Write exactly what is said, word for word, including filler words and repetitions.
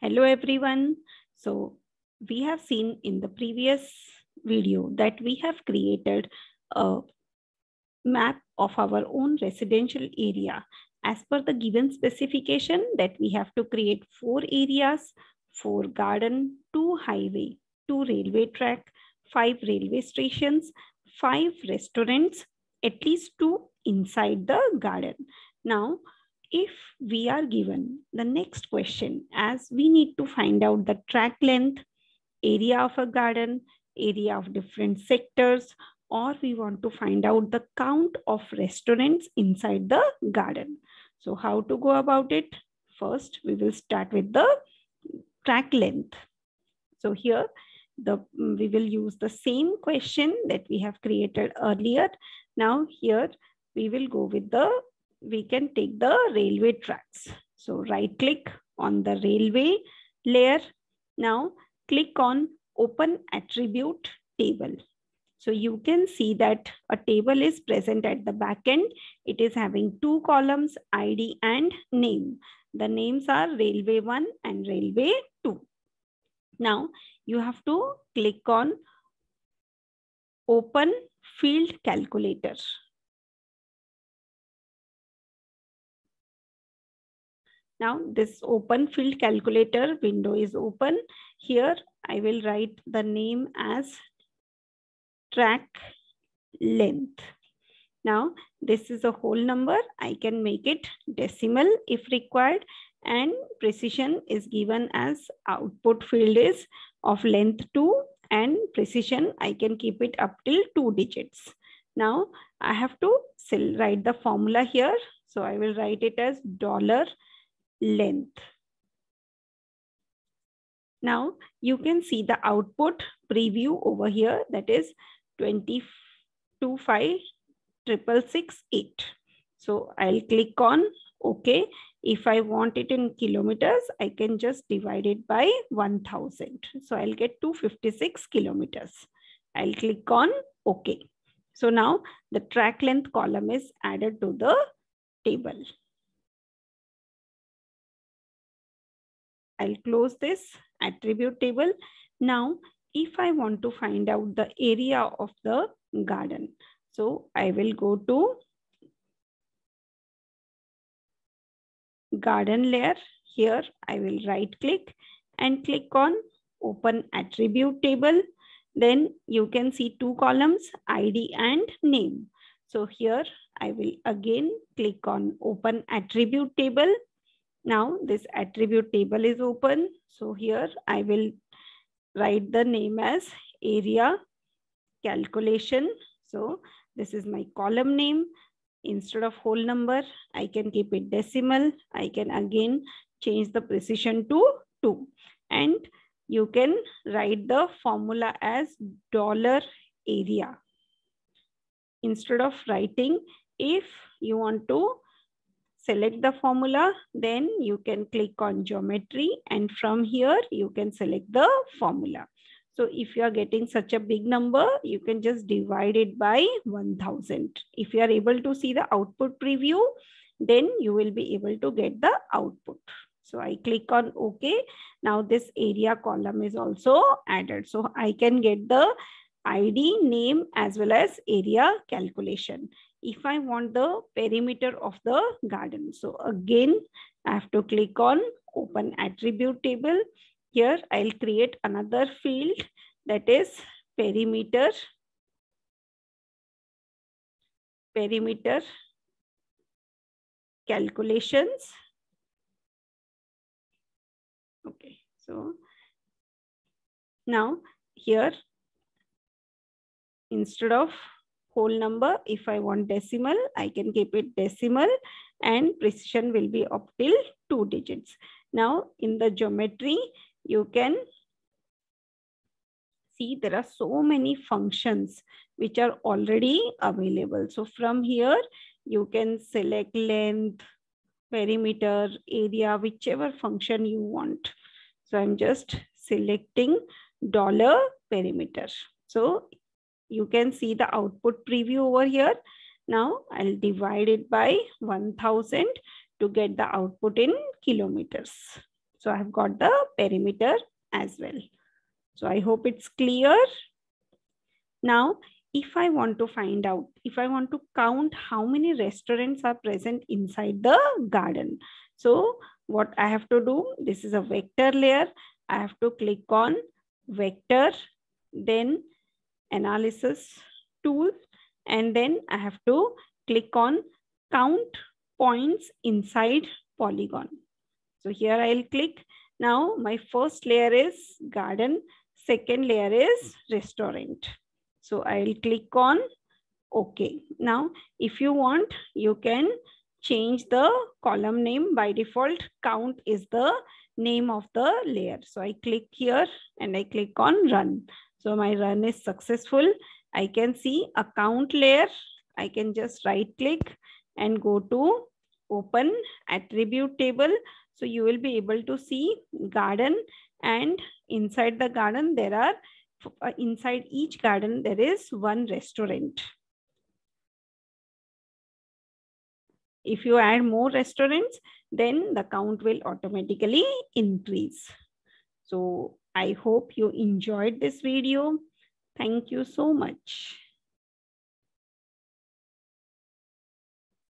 Hello everyone. So we have seen in the previous video that we have created a map of our own residential area. As per the given specification that we have to create four areas, four garden, two highway, two railway track, five railway stations, five restaurants, at least two inside the garden. Now, if we are given the next question, as we need to find out the track length, area of a garden, area of different sectors, or we want to find out the count of restaurants inside the garden. So how to go about it? First, we will start with the track length. So here the we will use the same question that we have created earlier. Now here we will go with the we can take the railway tracks. So right click on the railway layer. Now click on open attribute table. So you can see that a table is present at the back end. It is having two columns, I D and name. The names are railway one and railway two. Now you have to click on open field calculator. Now this open field calculator window is open. Here I will write the name as track length. Now this is a whole number. I can make it decimal if required, and precision is given as output field is of length two, and precision I can keep it up till two digits. Now I have to still write the formula here. So I will write it as dollar length. Now you can see the output preview over here, that is twenty-two five six six six eight. So I'll click on OK. If I want it in kilometers, I can just divide it by one thousand. So I'll get two hundred fifty-six kilometers. I'll click on OK. So now the track length column is added to the table. I'll close this attribute table. Now, if I want to find out the area of the garden, so I will go to garden layer. Here, I will right click and click on open attribute table. Then you can see two columns, I D and name. So here, I will again click on open attribute table. Now this attribute table is open. So here I will write the name as area calculation. So this is my column name. Instead of whole number, I can keep it decimal. I can again change the precision to two. And you can write the formula as dollar area. Instead of writing, if you want to select the formula, then you can click on geometry, and from here you can select the formula. So if you are getting such a big number, you can just divide it by one thousand. If you are able to see the output preview, then you will be able to get the output. So I click on OK. Now this area column is also added. So I can get the I D, name as well as area calculation. If I want the perimeter of the garden, so again, I have to click on open attribute table. Here, I'll create another field, that is perimeter. Perimeter calculations. Okay, so now here, instead of whole number, if I want decimal, I can keep it decimal, and precision will be up till two digits. Now in the geometry, you can see there are so many functions which are already available. So from here, you can select length, perimeter, area, whichever function you want. So I'm just selecting dollar perimeter. So you can see the output preview over here. Now I'll divide it by one thousand to get the output in kilometers. So So I have got the perimeter as well. So I hope it's clear. Now, if I want to find out, if I want to count how many restaurants are present inside the garden. So what I have to do, this is a vector layer. I have to click on vector, then analysis tool, and then I have to click on count points inside polygon. So here I'll click. Now my first layer is garden, second layer is restaurant. So I'll click on OK. Now, if you want, you can change the column name. By default, count is the name of the layer. So I click here and I click on run. So my run is successful. I can see a count layer. I can just right click and go to open attribute table. So you will be able to see garden, and inside the garden there are inside each garden there is one restaurant. If you add more restaurants, then the count will automatically increase. So I hope you enjoyed this video. Thank you so much.